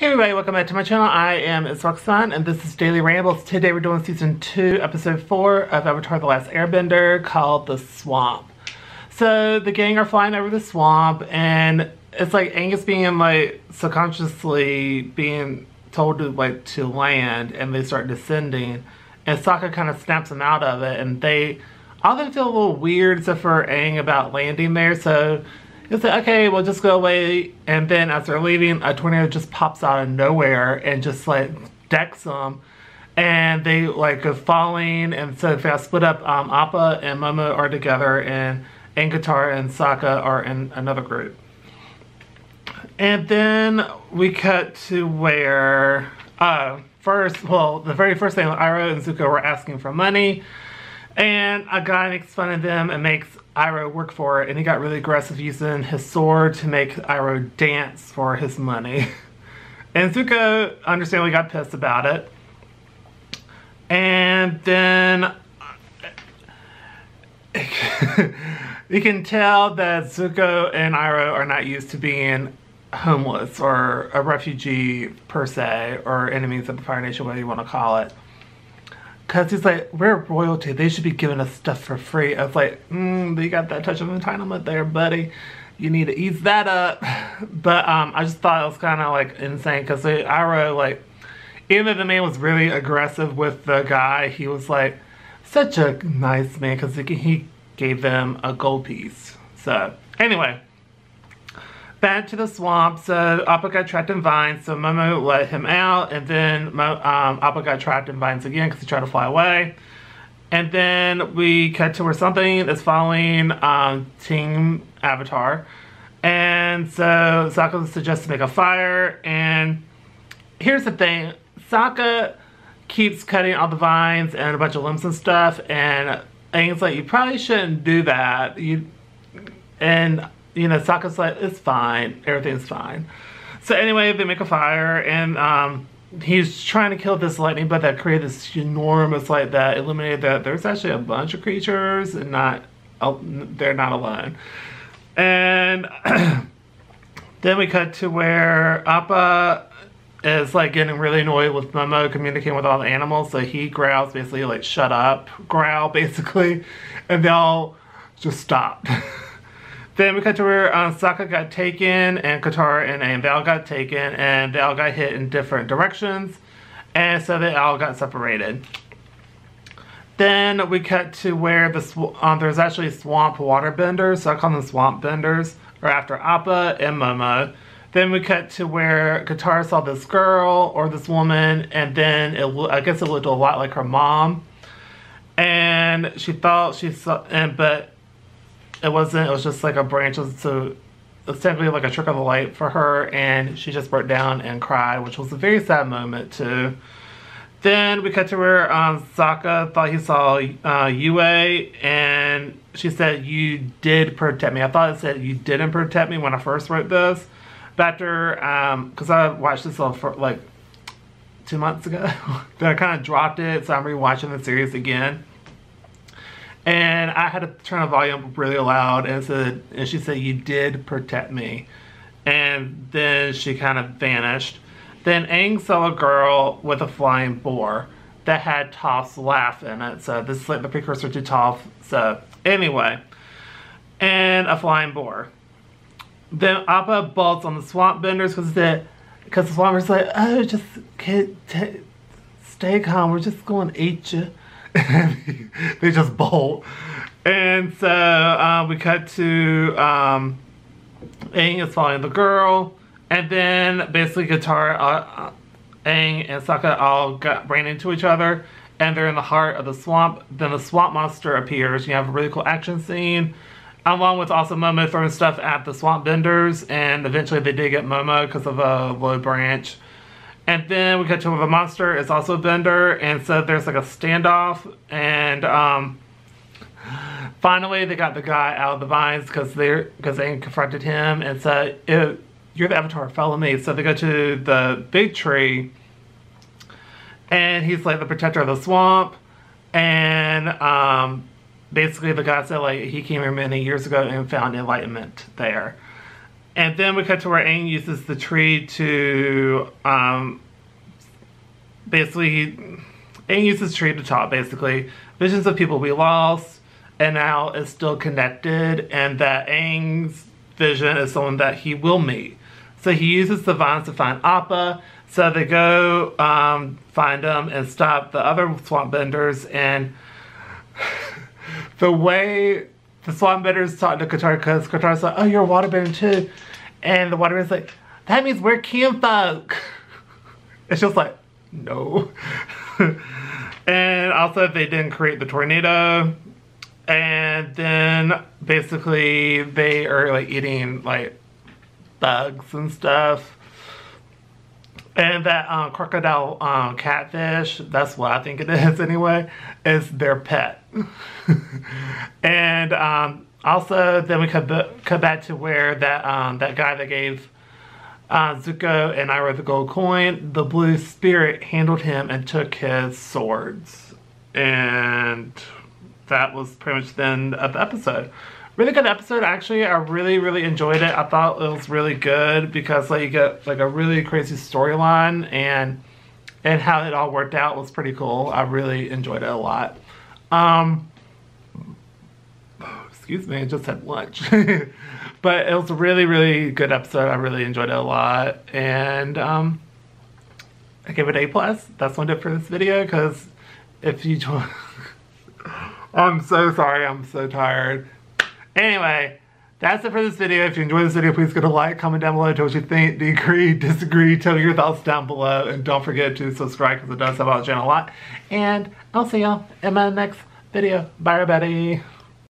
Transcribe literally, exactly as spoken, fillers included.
Hey everybody, welcome back to my channel. I am Itsoxan and this is Daily Rambles. Today we're doing Season two, Episode four of Avatar The Last Airbender called The Swamp. So the gang are flying over the swamp and it's like Aang is being like subconsciously being told to like to land and they start descending and Sokka kind of snaps them out of it and they, all of them feel a little weird except for Aang about landing there. So it's like, okay, we'll just go away, and then as they're leaving, a tornado just pops out of nowhere and just like decks them, and they like go falling, and so if I split up, um, Appa and Momo are together, and and Katara and Sokka are in another group. And then we cut to where, uh, first, well, the very first thing, Iroh and Zuko were asking for money, and a guy makes fun of them and makes Iroh work for it, and he got really aggressive using his sword to make Iroh dance for his money. And Zuko understandably got pissed about it. And then you can tell that Zuko and Iroh are not used to being homeless or a refugee per se, or enemies of the Fire Nation, whatever you want to call it. Because he's like, we're royalty. They should be giving us stuff for free. I was like, mm, you got that touch of entitlement there, buddy. You need to ease that up. But um, I just thought it was kind of like insane. Because Iroh, like, even though the man was really aggressive with the guy, he was like, such a nice man. Because he gave them a gold piece. So, anyway. Back to the swamp. So Appa got trapped in vines, so Momo let him out, and then Mo, um, Appa got trapped in vines again because he tried to fly away. And then we cut to where something is following um, Team Avatar. And so Sokka suggests to make a fire, and here's the thing. Sokka keeps cutting all the vines and a bunch of limbs and stuff, and Aang's like, you probably shouldn't do that. You and You know, Sokka's like, it's fine. Everything's fine. So anyway, they make a fire, and um, he's trying to kill this lightning, but that created this enormous light that illuminated that there's actually a bunch of creatures, and not uh, they're not alone. And then we cut to where Appa is like getting really annoyed with Momo communicating with all the animals, so he growls, basically like, shut up, growl, basically, and they all just stopped. Then we cut to where um, Sokka got taken, and Katara and Aang, they all got taken, and they all got hit in different directions, and so they all got separated. Then we cut to where the sw um, there's actually swamp waterbenders, so I call them swamp benders, or after Appa and Momo. Then we cut to where Katara saw this girl, or this woman, and then it I guess it looked a lot like her mom, and she thought she saw, and but it wasn't, it was just like a branch, so it's technically like a trick of the light for her, and she just broke down and cried, which was a very sad moment too. Then we cut to where um, Sokka thought he saw uh, Yue, and she said, you did protect me. I thought it said you didn't protect me when I first wrote this, but after, um, cause I watched this all for like two months ago, then I kind of dropped it, so I'm rewatching the series again. And I had to turn the volume up really loud, and said, and she said, you did protect me. And then she kind of vanished. Then Aang saw a girl with a flying boar that had Toph's laugh in it. So this is like the precursor to Toph. So anyway, and a flying boar. Then Appa bolts on the swamp benders because the, because the swamp benders like, oh, just kid, stay calm. We're just going to eat you. They just bolt, and so uh, we cut to um, Aang is following the girl, and then basically Katara, uh, Aang, and Sokka all got ran into each other, and they're in the heart of the swamp. Then the swamp monster appears. You have a really cool action scene, along with also Momo throwing stuff at the swamp benders, and eventually they did get Momo because of a low branch. And then we cut to where the monster is also a bender, and so there's like a standoff, and um, finally they got the guy out of the vines because they because they confronted him, and so it, you're the Avatar, follow me. So they go to the big tree, and he's like the protector of the swamp, and um, basically the guy said like he came here many years ago and found enlightenment there. And then we cut to where Aang uses the tree to, um, basically, Aang uses the tree to talk, basically. Visions of people we lost, and now is still connected, and that Aang's vision is someone that he will meet. So he uses the vines to find Appa, so they go, um, find him and stop the other swamp benders, and the way the swamp benders talk to Katara, because Katara's like, oh, you're a waterbender too. And the waterbender's like, that means we're kinfolk. It's just like, no. And also they didn't create the tornado. And then basically they are like eating like bugs and stuff. And that um, crocodile um, catfish, that's what I think it is anyway, is their pet. And um, also, then we come back to where that um, that guy that gave uh, Zuko and Iroh the gold coin, the blue spirit handled him and took his swords. And that was pretty much the end of the episode. Really good episode, actually. I really, really enjoyed it. I thought it was really good because like you get like a really crazy storyline, and and how it all worked out was pretty cool. I really enjoyed it a lot. Um, excuse me, I just had lunch. But it was a really, really good episode. I really enjoyed it a lot, and um, I gave it an A plus. That's what I did for this video. Because if you, I'm so sorry. I'm so tired. Anyway, that's it for this video. If you enjoyed this video, please give it a like, comment down below, tell what you think, agree, disagree, tell your thoughts down below, and don't forget to subscribe because it does help out the channel a lot. And I'll see y'all in my next video. Bye, everybody.